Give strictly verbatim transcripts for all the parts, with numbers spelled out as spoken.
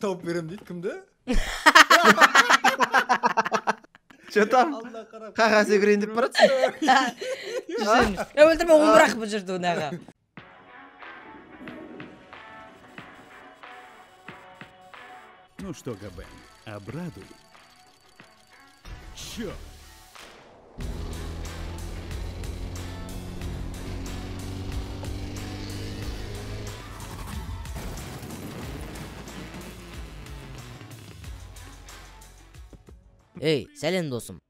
Top verim değil kimde? Çatam. Kakası girindi parat. Ya öldürme onu bırak bu cırdı ona. Ну что, Габен, обрадуй. Чё? Эй, сәлем досым.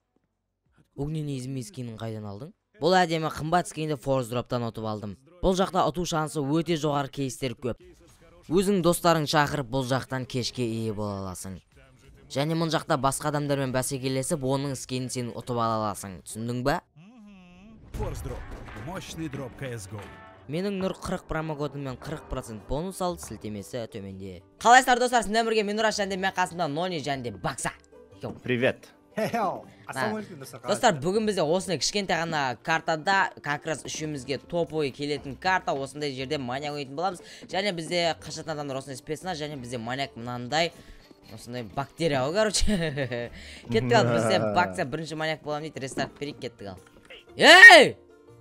Огненный измей скинін қайдан алдың? Бұл әдемі қымбат скинді Forcedrop'tan отып алдым. Бұл жақта ұту шансы өте жоғары кейстер көп. Өзің достарын шақырып бұл жақтан кешке ие бола аласың. Және мұн жақта басқа адамдармен бәсекелесіп, оның скинін сен ұтып ала аласың. Түсіндің ба? Менің Нұр қырық промокодыммен қырық процент бонус алды, сілтемесі төменде. Қалайсыздар достар, сізден бірге мен Нурас және мен қасымда Нони және Бакса. Привет. Достар, бүгін бізде осындай кішкентай ғана картада как-раз үшеумізге топ ойы келетін карта, осындай жерде маньяк ойнайтын боламыз. Және бізде қашатын адамдар осындай спецназ, және бізде маньяк мынандай осындай бактерия, короче. Кеттік ал, бізде бакса бірінші маньяк болам дейді, рестарт берейік, кеттік ал. Ей!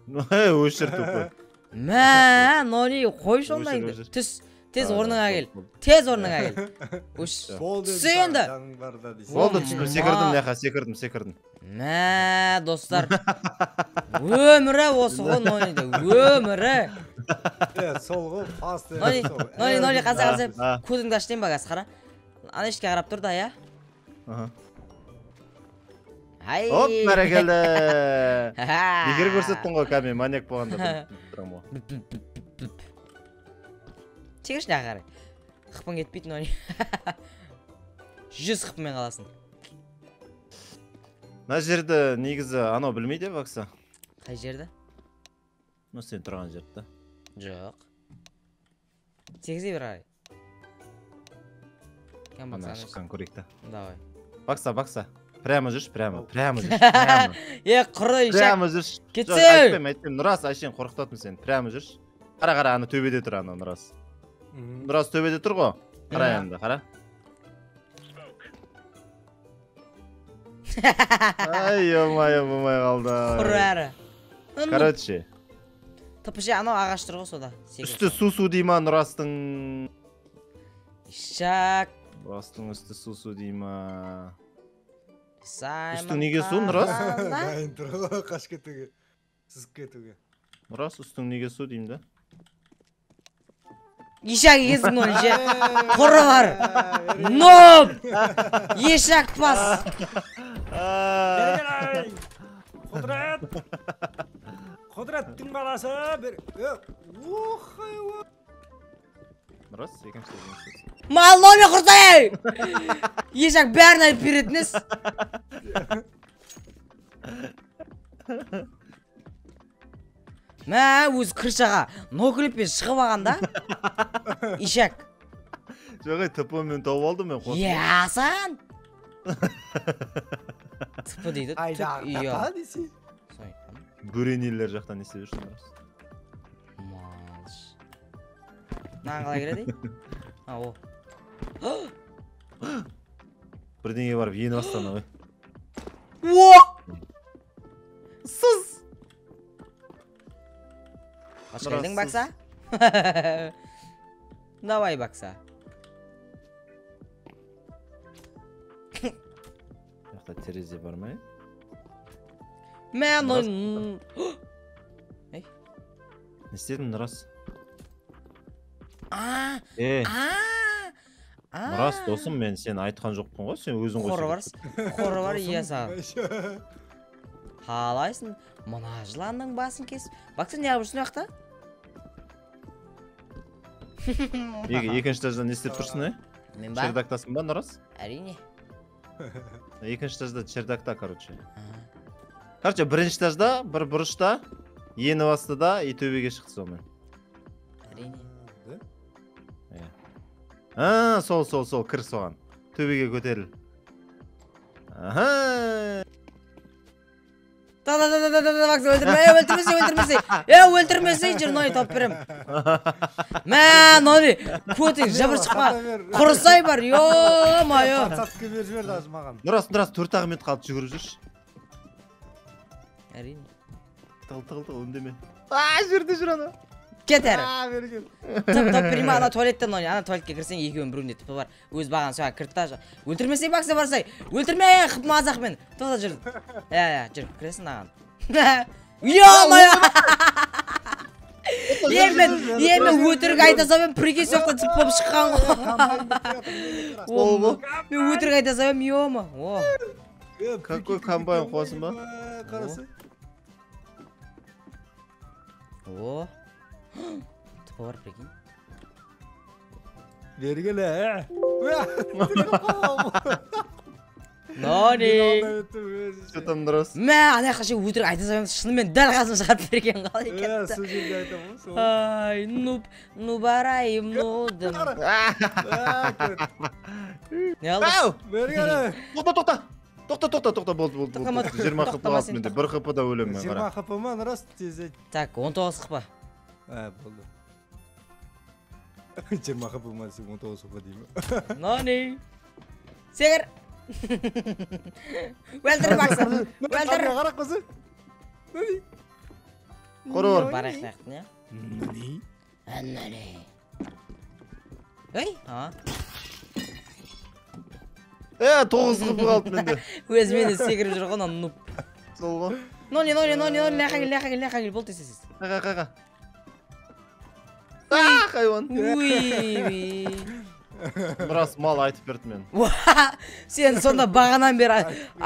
Өшір тупы. Мә, Нони, қой шондайынды. Түс. Tez ornuna gel. Tez ornuna gel. Uş. Suyundu. Oldu çıktım. Sekirdim deha. Sekirdim. Sekirdim. Ne dostlar. Ömürü osuğun oynadı. Ömürü. Solğun. Fastı. Noli. Noli. Noli. Kaza kaza. Kudun taşlayayım bak asıqara. Anışke karab dur da ya. Hayy. Hop merekeli. Degir görsettin o kami. Manyak boğanda. Çekiriş ne ağır? Xıpın getmeydi Noni. Жүз xıpın ben kalasın. Ne yerde negizi anı bilmeydi baksa? Qay yerde? No sen turğan yerde. Yoq. Çekize bir ay. Kim baksa çıkan korrekta. Davay. Baksa baksa. Прямо жүрш, прямо, прямо жүрш, прямо. Ey qırı işak. Прямо жүрш. Кетсе. Айтпайм, айтпайм. Нурас Айшен қорқытатын сен. Прямо жүрш. Қара-қара аны төбеде тұр аны Нурас. Нурас төбеде тұр ғой. Қара енді, қара. Ай, омай, омай қалды. Құры әрі. Короче. Тіпіше анау ағаш тұр ғой сода. Үсті су-су дейма Нурастың. Ишак. Нурастың үсті су-су дейма. Үсті неге су Нурас? Дайын тұр ғой қаш кетуге. Сіз кетуге. Нурас үстің неге су дейм да? Ешак егесің Нони же. Құры бар. Ноб! Ешак пас. Құдырат! Құдыраттың баласы бір... Нұрас, екінші сөзіңіз. Мал Нони құртай! Ешак бәрін айтып беретініз. Мә, өз кіршаға нокіліппен шығып ағанда Ишак жоғай тіпі мен тауып алдым мен қосып Ясан тіпі дейді айдар тапа десе бөренелер жақтан не істеп жүрсің Малш маған қалай кереді? Ау бірдеңе барып ені бастаны ғой сыз Hoş geldin Baksa. Davay Baksa. Hatta terezi var mı? Ben onu... Ne istedin Nurası? Aaa! Aaa! Nurası dostum ben seni aytkan joktun o. Sen özün koşun. Koru var. Koru var iyi yasa. Halaysın. Manajlandın basın kes. Baksa ne yapıyorsun yakta? Екінші таждан не істеп тұрсың, ә? Мен ба? Чердактасын ба, Нұрас? Әрине. Екінші тажда чердакта, короче. Короче, бірінші тажда, бір бұрышта, ені бастыда, и төбеге шықты сонымен. Әрине. Аа, сол, сол, сол, кір соған. Төбеге көтеріл. Аха! Aa, keter. Tabi tabi prima ana tuvaletten oynuyor. Ana tuvalette girsen iki gün burun tipi var. Öz bağlan sonra kırtaş. Öldürmesey baksa varsa. Öldürmeye mazak ben. Toza cır. Ya ya cır. Kresin ağam. Yo maya. Yemin yemin öldürük aytasa ben prikes yoktan tıpkı çıkan. O mu? Ben öldürük aytasa ben yo mu? O. Kakoy kambayım koyasın bak. O. Tıpa var peki. Geri gele. Nani? Kötüm duruyorsun. Mää anayakaşı ötürük aydan sabahım. Şunu ben dal kazım şahat verken kalay kettim. Sözümde aytamız. Ay noob. Noobarayım noodum. Ne aldın? Geri gele. Tokta tokta. Tokta tokta tokta boldu boldu. yirmi hıpı altı mende. bir hıpı da ölüm ben. yirmi hıpı mı? Nuras tez et. Tak on dokuz hıpı. Ha buldu. Cırmak yapılması motor sopa değil mi? Nani? Seger. Welter baksın. Welter. Karak mısın? Nani? Korur. Barak baktın ya. Nani? Nani? Hey? Ha? Eee toğuz kıpır altı bende. Özmeni seger bir jırgın anlıp. Solgun. Nani nani nani nani lakagil lakagil lakagil boldu sesiz. Kaka kaka. Aaa hayvan. Biraz mal aytıp berdim ben. Sen sonda bağanan beri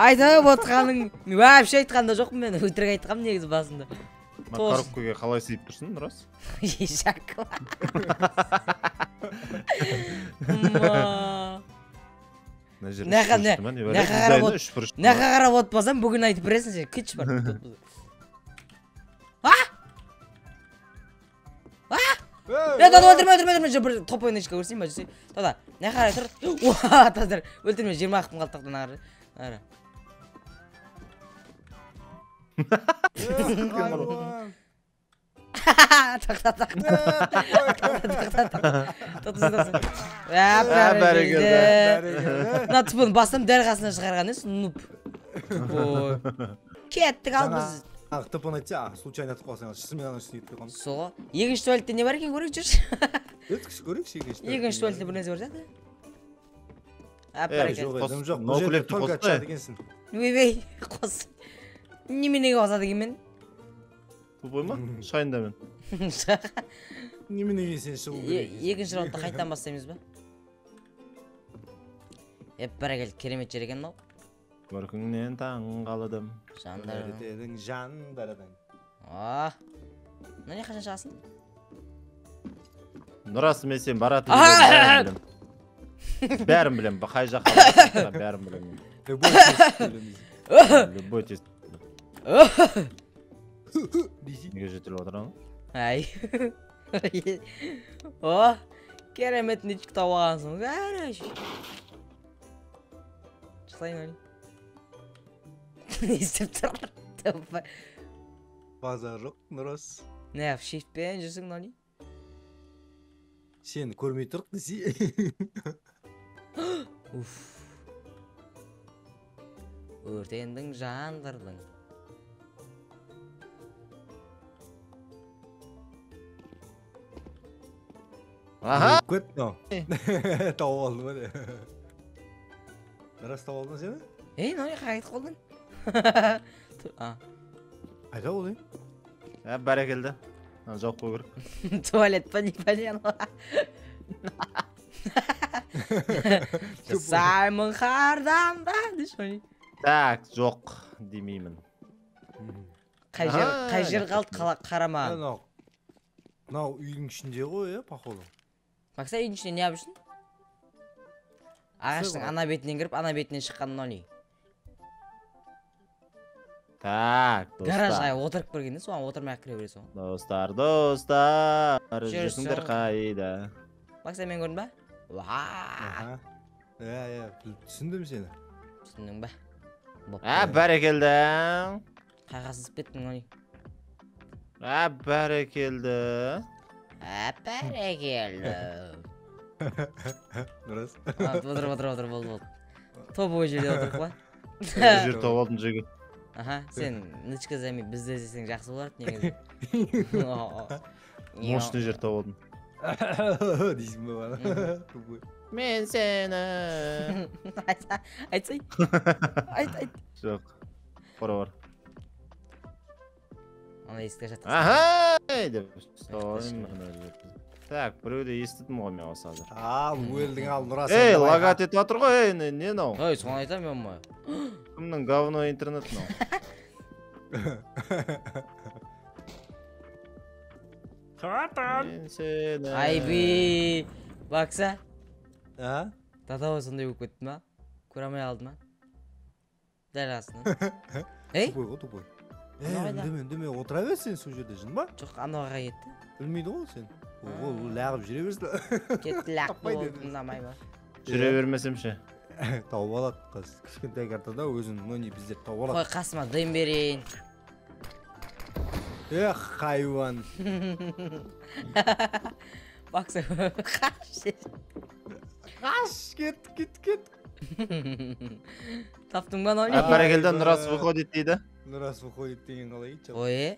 aytıp otkanın. Vay bir şey aytkan da joqmın ben. Ötürük aytkanım negiz basında. Karakkoyga qalay seyip tursun Nuras? Şakla. Ne qarab otmasam bugün aytıp beresin sen. Kıç var. Ha? Ha? Ya da öldürme öldürme öldürme top oyunu çıkar görsen bacısı. Tata ne kadar tır. Oha tazdır. Öldürme yirmi hakkım kaldı taktan ağrı. Ağrı. Tak tak tak. Tak tak tak. Tata tata. Ya bari girdi. Na tıpın bastım dergasına çıkargan es noob. Kettik al biz. Tıp onu eti ağa, случайно atıp alsan, şısmen anı üstüne ettik onu. Sola. Eginç tuvalette ne var ki görüyor musun? Ötküş görüyor musun eginç tuvalette? Eginç tuvalette bu neyse var zaten? Eee, yok edim yok. Bu jerde tolga açadı gensin. Vey vey, kos. Nimenege ozadı kemen? Bu boyma? Şayın da ben. Nimenege sen şıl görüyorsun? Eginç roundda qaytan başlaymiz ba? Hep bari gel, keremet jer eken o. Görkünden taң қаладым. Жандарың. Дедің жандарың. Аа. Мына қашан шығасың? Нұрас мен сен баратын едім. Бәрін білем, қай жаққа барасың, бәрін білем. Любой тест. Любой тест. Неге жетіліп отыраң? Әй. О, керемет нечік тауып алғансың. Қараш. Шықсайын өлі. Ne istedin? Bazar yok Nuras. Ne yap? Shift beğenirsin nani? Sen kurmayı tırk nesi? Uff. Örtendin jandırdın. Aha! Köt no. Tavuk oldum hadi. Nuras tavuk oldun sen mi? Hey nani kayıt oldun? Ayda olayım. Ya bari geldi. Çok koyur. Tuvalet panik panik. Simon kardan da. Tak çok demeyim. Kajir kalt karama. No uyun içinde o ya bak oğlum. Bak sen uyun içinde ne yapıyorsun? Ağaçtın ana betinden girip ana betinden çıkan nani? Так, достар. Гаражай отырып көргенде соң отырмай кіре бересің. Достар, достар. Жүрсіңдер қайда? Бақса мен көрдім ба? Уа! Е, е, түсіндім сені. Түсіндің ба? А, бәрекелді. Kakasız bittin Noni. Habere geldi. Habere geldi. Nuras. Otur otur otur bol bol. Top oyuncuya otur lan. Жер топ алдым жеге. Аха, сен ничке земи бизде десең жакшы болот негизи. Мощный жер топ алдым. Дейсиңби бала? Мен сени. Айтсай. Айт айт. Жок. Пора бар. Аны эске жат. Аха! Деп сорун мына. Так, бирөөдө эстидим го мен азыр. А, өлдүң ал Нурас. Эй, лагат этип атыр го, эй, эмне нау? Ой, сага айтам мен мо. Кимдин говно интернет нау? Катан. Айби. Бакса. А? Тата осундай болуп кеттима? Көрөмөй алдыма? Дал астына. Эй? Бой, бой. Эй, деме, деме, отура берсең сол жерде жынба? Жок, анага кетти. Билмейди го сен. Oğul lağım jüre versin. Ket lağım olduğundan mayma. Jüre vermesimşe. Taup alat kız. Kışkıntıya kartada özün Noni bizde taup alat. Koy kasma dayım berin. Eh hayvan. Baksa kaç. Kaç git git git. Taptın bana oyunu. Aparekelden Nuras vıkod ettiydi. Nuras vıkod ettiğin kalay hiç. Oye.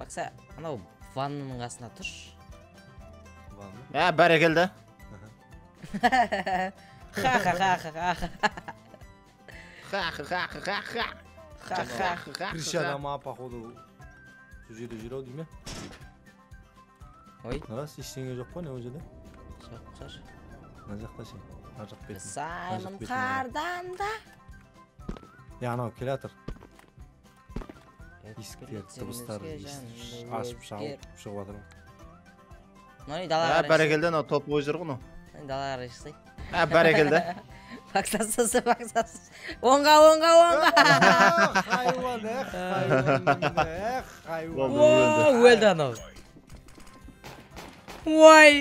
Baksa ana vannanın qasında tur. Vanna. Ha, berekeldi. Ha ha ha ha. Ha ha ha ha. Ha ha ha. Krishana ma походу. Sözüde jüröw deymi? Oy. Nuras işteňe jok go, ne öjede? Şaqçar. Najakta sen. Ajaq betin. Saymın qardan da. Ya ana kelator. İskillet dostlar aşıp şalp şovadır. Nani dalalar. Ha berekelden o top oyjur gunu. Nani dalalar işsey. Ha berekelden. Baksasız baksasız. Onga onga onga. Hayvan eh hayvan. Hayvan. Weldan o. Vay.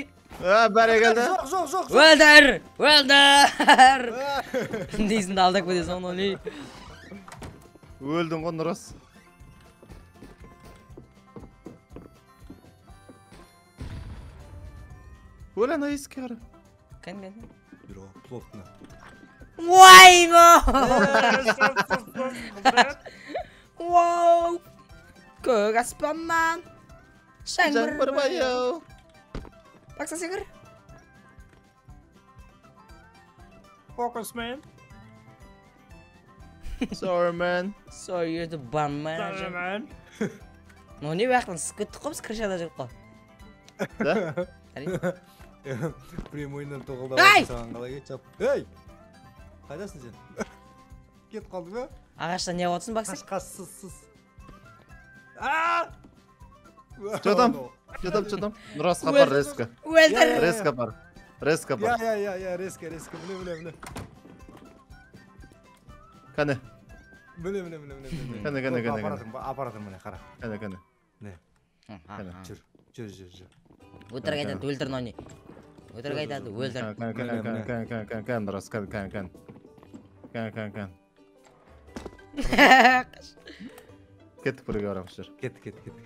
Ha berekelden. Zor zor. Welder. Welder. Dizin daldık bu dizon Noni. Öldün go Nuras. Öyle ne iskar? Kim geldi? Bir o plotna. Vay go! Wow! Kögas pamman. Şangır bayo. Baksa sigir. Focus man. Sorry man. Sorry you're the bad man. Sorry man. Noni vaqtın sıkıntı qops krishada jilib qol. Da? Hadi. Прямойнан тоголдап саған қалай кетіп. Ей! Қайдасың сен? Кет қалды ма? Ағаштан не қотсың бақсы? Қашқасыз. А! Жатам. Жатам, жатам. Нұрасқа бар резка. Өлдір. Резка бар. Резка бар. Я, я, я, резка, резка. Біле, біле, біле. Қане? Біле, біле, біле, біле. Қане, қане, қане. Апаратым міне, қара. Қане, қане. Не? Қане. Жүр, жүр, жүр, жүр. Өтірік айтады, өлдір Нони. Ötürük aydadı, öldür. Kan kan kan kan kan kan kan Nuras kan kan kan. Kan kan kan. Kettik buraya aramışlar. Kettik kettik kettik.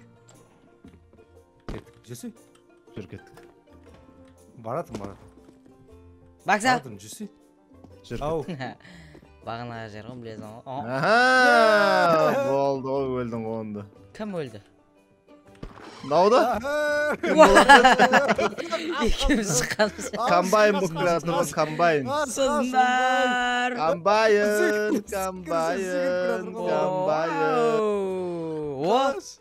Kettik. Cüsü? Jür kettik. Baratım baratım. Baksa. Baratım cüsü. Jür kettik. Bağına jargon bilezin o. Aha! Oldu o öldün onda. Kim öldü? Ne oldu? İkimiz çıkarmışız. Combine bu kreatörün combine. Sızlar. Combine, combine, combine. What?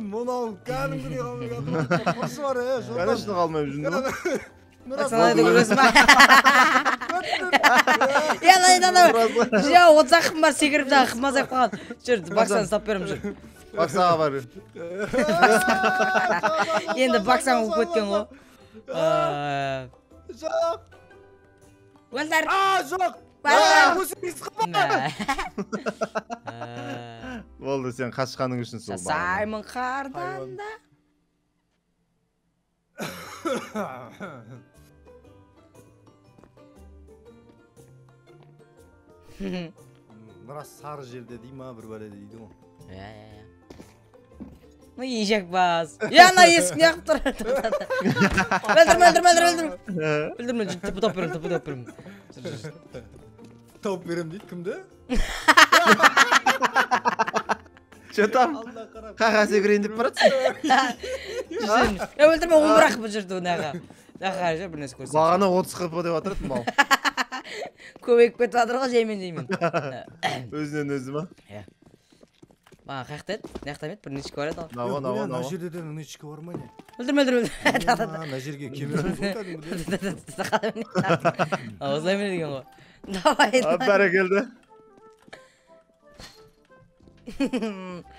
Monal, kanım duruyor. Nasıl var ya? Karıştı kalmayayım şimdi. Nuras. Yalla inanamıyorum. Ya o zahmar sigarip zahmaz yapar. Çırdı baksan sapıyorum. Baksağa var. Yine baksan okutken o. Zok. Valdar. Aa zok. Valdar. Valla sen kaçkanın üstünsün. Simon kardan da. Nuras sarjir dediğim ha bir böyle dediydim o. Ya ya ya. Ne yiyecek baz? Ya ne yiyecek yaptır. Öldürme öldürme öldürme öldürme. Öldürme tıpı tapırım tıpı tapırım. Top verim değil kimde? Çatam. Kakası girindip bırak. Ya öldürme onu bırak bıcırdı onu ya. Ya karşı bir nesi koysun. Bağına otuz kıpı dev atırdı mı? Köpek kötü atırdı yemin yemin. Özünden özüme. Bana kıyık dedi, neyek demet, bir neşik var et al. Nava, nava, nava. Najir dedi, neşik var mı ne? Öldürme, öldürme. Najir'e kemir mi kurtardım dedi. Sakal emin edin. Ağızla emin edin o. Abdara geldi.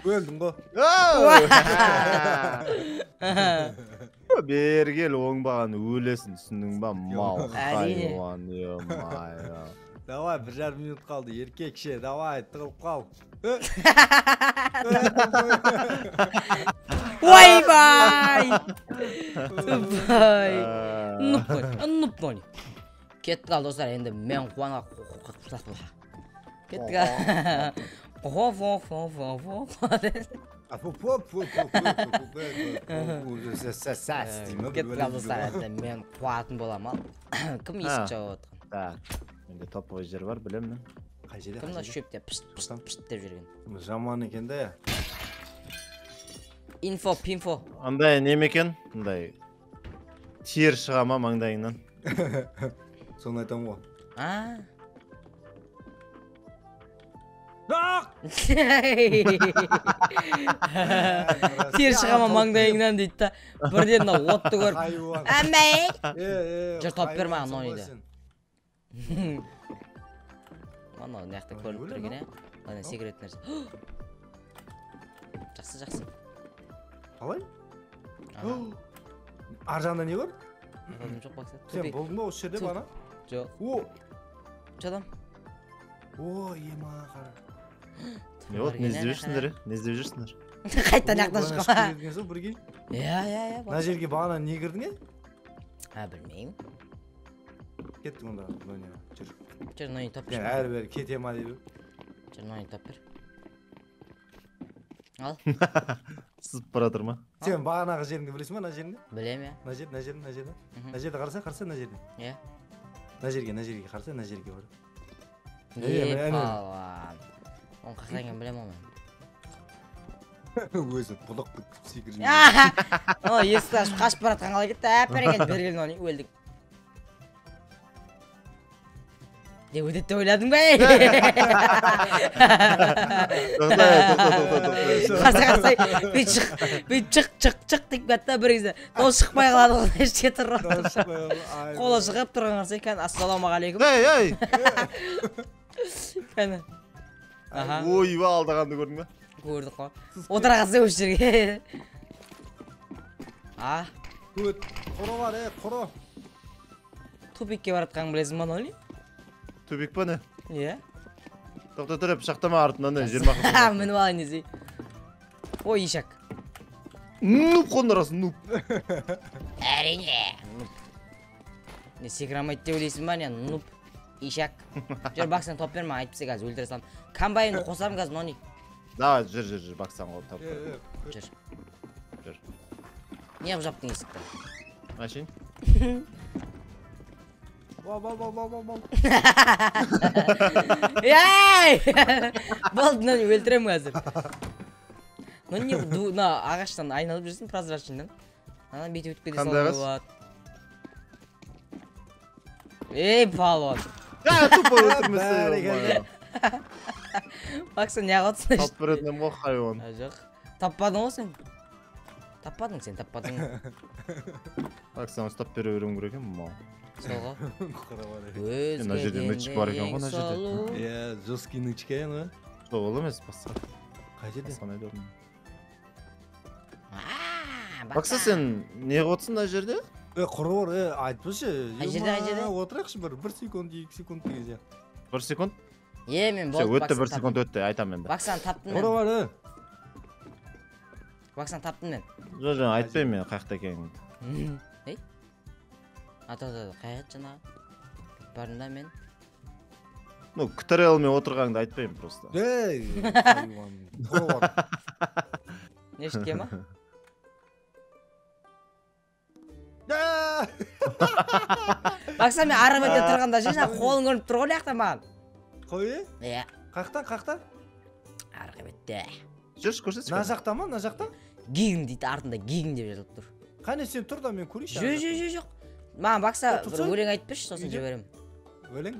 Öldüm bu. Bir gel oğun bağını ölesin, üstündün ben mal hayvan diyorum. Davay, birer minut kaldı, erkek şey, davay, tıkıp kal. Vay vay! Vay! Nup noni, nup noni. Kettik kal dostlar, endi men kuana kutlatma. Kettik kal. Ho ho ho ho ho. Hop hop hop hop hop. Ses ses. Kettik kal dostlar, endi men kuatın bolamal. Kim isim çağırdı? Mende top oyuncular var, biliyor musun? Kimden şöp de pıst pıst pıst deyip yürüyen. Zaman iken de ya. Info pinfo. Anday neyim eken? Anday. Tier şığamam andayından. Sonra aytam o. Aaa. Dağ! Tier şığamam andayından deyip de. Birden de ottu görüp. Amey! Cır top verme anoniydi. Mana neyakta ko'rib turgina, mana sigaret narsa. Yaxshi, yaxshi. Qalay? Arjanda ne bor? Yo'q, baxsa. Sen bo'ldingmi o'sha yerda mana? Yo'q. O. Chadam. Voy, yema qara. Yo'q, ne izleyishinglar? Ne izleyishinglar? Qaytadan yaqtashqa. Ya, ya, ya. Najirga bana ne girdinga? Ha, bilmayman. Kettim onda oyna. Çır. Çır noni tapır. Ya her ver keteyim hadi. Çır noni tapır. Al. Sıpır atırma. Sen bağına Najir'ni bilirsin mi Najir'ni? Bileyim ya. Najir, Najir, Najir. Najir'de karsa karsa Najir'ni. Ya. Najir'ge, Najir'ge karsa Najir'ge var. Ey Allah. On qahlangan bilemem ama. Өзі құлақты күпсекірін. О, есті ашып қашып баратқан қалай кетті. Әппәрі кетті берген оны өлдік. Ne ödette oyladın be? Kasa kasay bir çık bir çık çık çık dik batta birize. Kol çıkmaya kaldı hiç getirmez. Kola çıkıp duran sen kan assalamu aleyküm. Hey hey. Kana. Aha. Oy valda kandı gördün mü? Gördük ha. Otra kasay uçurge. Ah. Kut. Koro var he koro. Topik'e varatkan bilezim bana öyle. Tübük bu ne? Niye? Doktor tırıp şaktama ardından ne? Hahaha benim halinizi. O iyi şak. Noob kondurasın noob. Erine. Ne sigram ayıttı öyleysin ben ya noob. İyi şak. Cır baksana top verme ayıp bize gaz öldüresem. Kambayını kosam gaz nonik. Daha cır cır cır baksana o top. Cır. Cır. Niye bu yaptın istikten? Maşin. Bal bal bal bal bal. Yay! Bal nani öldürem hazır. Nani du na ağaçtan aynalıp jirsin prozrachindan. Ana beti ötüp kede saldı. Ey palon. Ya topu ötürmesi. Baksan ya qatsın. Tapırdım o hayvan. Ajaq. Tappadın o sen? Tapadın sen tapadın. Bak sen stop veriyorum görüyor musun? Sola. Özgedin de solu. Ya Joskin'in çıkayın mı? Sola mı spasa? Kaçıdı? Baksa sen ne otsun ajerde? E kuru var e aytmış. Ajerde ajerde. Oturak şıbır bir sekund iki sekund diyeceğim. Bir sekund? Yemin bol. Öttü bir sekund öttü aytam ben de. Bak sen taptın. Kuru var e. Bak sen taptın ben. Yok yok aytmayayım ya kayıkta kendin. Hey? Ata ata kayıt cana. Barında ben. No kıtara almaya oturganda aytmayayım prosta. Hey. Kuru var. Ne işkema? Baksana ben arabada oturganda jana kolun görünüp tur gol yakta man. Koyu? Ya. Qaqtan qaqtan? Arqa bette. Jurş ko'rsatsa. Najaqtama, najaqta? Gigim deydi, ardında gigim deb yozilib tur. Qani sen tur da men ko'raychi. Yo'q, yo'q, yo'q, yo'q. Men baksa bir o'ling aytpish, so'sin jiberaman. O'ling?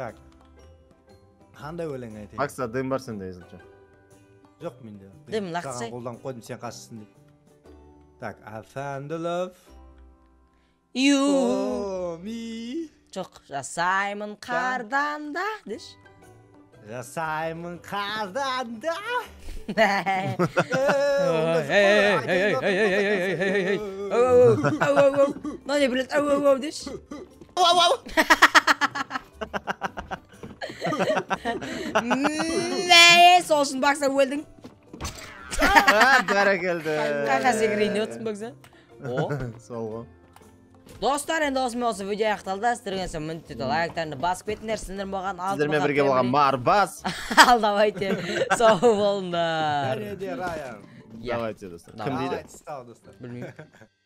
Tak. Qanday o'ling aytay? Baksa dim bor senda yozilcha. Yo'q menda. Dim laqsa. Qo'ldan qo'ydim sen qarshisin deb. Tak, I found the love you me. Çok Simon kardan da diş. Simon kardan da. Hey hey hey hey hey hey. Ne yapıyorsun? Au au au diş. Au au au. Ne? Sosun baksa welding. Dara geldi. Kakası griniyorsun baksa. O. Sağ ol. Dostlar, endi o'z mavzusi video aqtalda istirgansa minutda like'larni basib ketinglar, sizlar bo'lgan alt. Sizlar bilan birga bo'lgan Marbas. Aldavayte. Sog' bo'linglar. Davayte, dostlar. Kim deydi? Bilmayman.